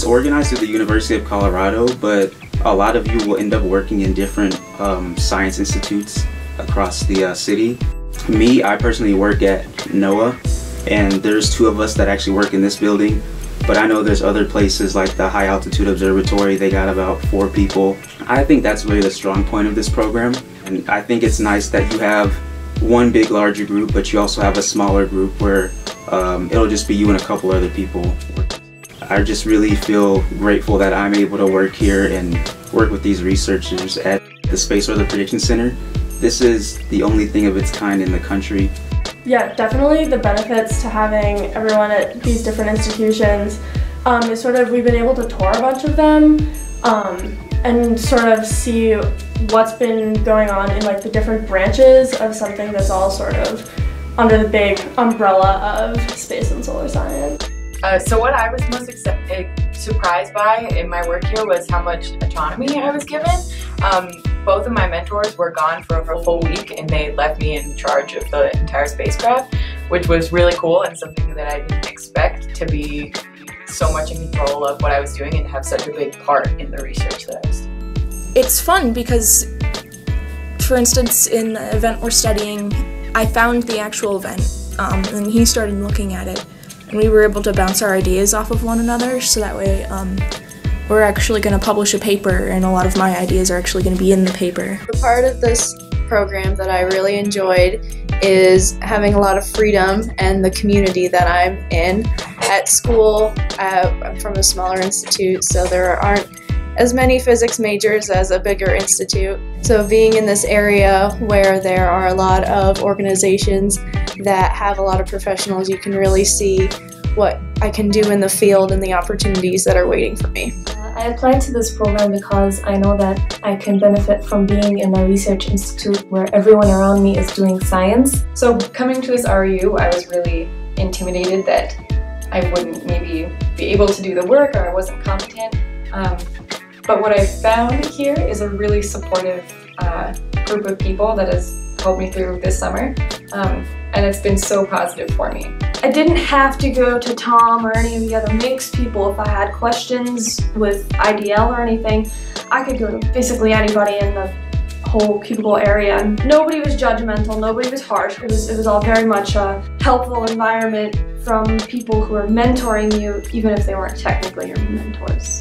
It's organized through the University of Colorado, but a lot of you will end up working in different science institutes across the city. Me, I personally work at NOAA, and there's two of us that actually work in this building, but I know there's other places like the High Altitude Observatory. They got about 4 people. I think that's really the strong point of this program, and I think it's nice that you have one big larger group, but you also have a smaller group where it'll just be you and a couple other people. I just really feel grateful that I'm able to work here and work with these researchers at the Space Weather Prediction Center. This is the only thing of its kind in the country. Yeah, definitely the benefits to having everyone at these different institutions is sort of, we've been able to tour a bunch of them and sort of see what's been going on in like the different branches of something that's all sort of under the big umbrella of space and solar science. So what I was most surprised by in my work here was how much autonomy I was given. Both of my mentors were gone for over a full week, and they left me in charge of the entire spacecraft, which was really cool and something that I didn't expect, to be so much in control of what I was doing and have such a big part in the research that I was doing. It's fun because, for instance, in the event we're studying, I found the actual event and he started looking at it, and we were able to bounce our ideas off of one another, so that way we're actually going to publish a paper, and a lot of my ideas are actually going to be in the paper. The part of this program that I really enjoyed is having a lot of freedom and the community that I'm in. At school, I'm from a smaller institute, so there aren't as many physics majors as a bigger institute. So being in this area where there are a lot of organizations that have a lot of professionals, you can really see what I can do in the field and the opportunities that are waiting for me. I applied to this program because I know that I can benefit from being in a research institute where everyone around me is doing science. So coming to this REU, I was really intimidated that I wouldn't maybe be able to do the work, or I wasn't competent. But what I found here is a really supportive group of people that has helped me through this summer, and it's been so positive for me. I didn't have to go to Tom or any of the other mixed people if I had questions with IDL or anything. I could go to basically anybody in the whole cubicle area. And nobody was judgmental, nobody was harsh. It was all very much a helpful environment from people who are mentoring you, even if they weren't technically your mentors.